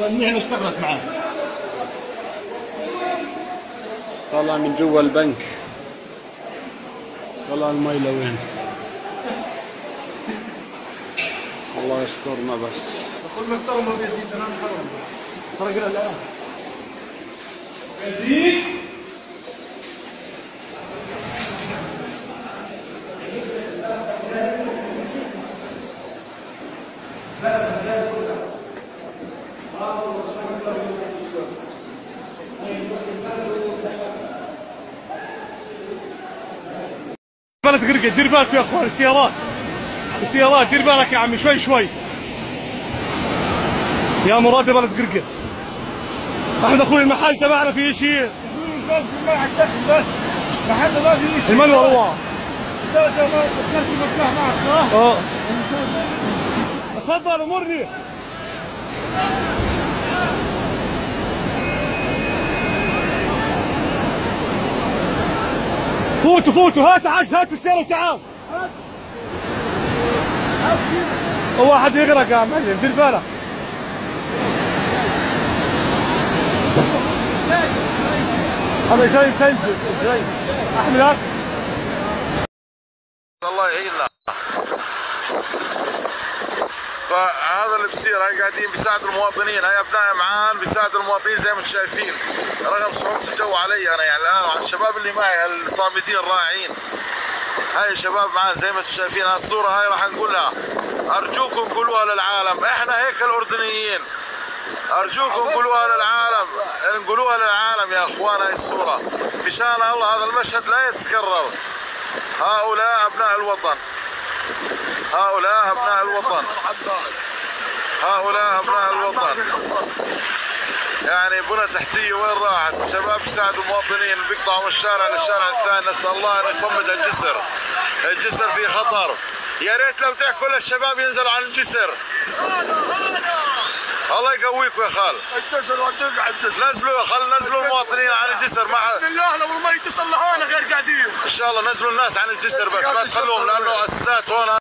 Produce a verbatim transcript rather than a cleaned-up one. والمهنة اشتغلت معاه. طلع من جوا البنك. طلع المي لوين؟ الله يسترنا بس. كل ما افترموا يا زيد انا محرم. فرقنا الان. يا زيد غرقت، دير بالك يا اخوان، السيارات السيارات دير بالك يا عمي، شوي شوي يا مراد، بلد غرقت. احنا اخوي المحل تبعنا في شيء، محل ما في شيء، المنور هو اه تفضل امرني. فوتوا فوتوا، هات عاد هات السيارة وتعال. هات هات هو واحد يغرق يا معلم، دير بالك. أنا جاي سيلفي، جاي أحمل هات. الله يعيننا. فهذا اللي بصير، هاي قاعدين بيساعدوا المواطنين، هاي أبناء معان بيساعدوا المواطنين زي ما أنتم شايفين، رغم صعوبة الجو علي أنا يعني الآن وعلى الشباب اللي معي الصامدين الرائعين. هاي شباب معان زي ما أنتم شايفين، هالصورة هاي راح نقولها، أرجوكم قولوها للعالم، إحنا هيك الأردنيين، أرجوكم قولوها للعالم، نقولوها للعالم يا إخوان هاي الصورة، مشان الله هذا المشهد لا يتكرر. هؤلاء أبناء الوطن. هؤلاء أبناء الوطن هؤلاء أبناء الوطن يعني بنى تحتية وين راحت؟ شباب بيساعدوا المواطنين، بيقطعوا من الشارع للشارع الثاني. نسأل الله أن يصمد الجسر، الجسر في خطر، يا ريت لو تحكوا للشباب ينزلوا على الجسر. الله يقويكم يا خال، الجسر ودق على الجسر، نزلوا يا خال، نزلوا المواطنين على الجسر. مع بالله لو المي تصل لهون غير قاعدين، إن شاء الله نزلوا الناس على الجسر، بس ما تخلوهم لأنه أساسات هون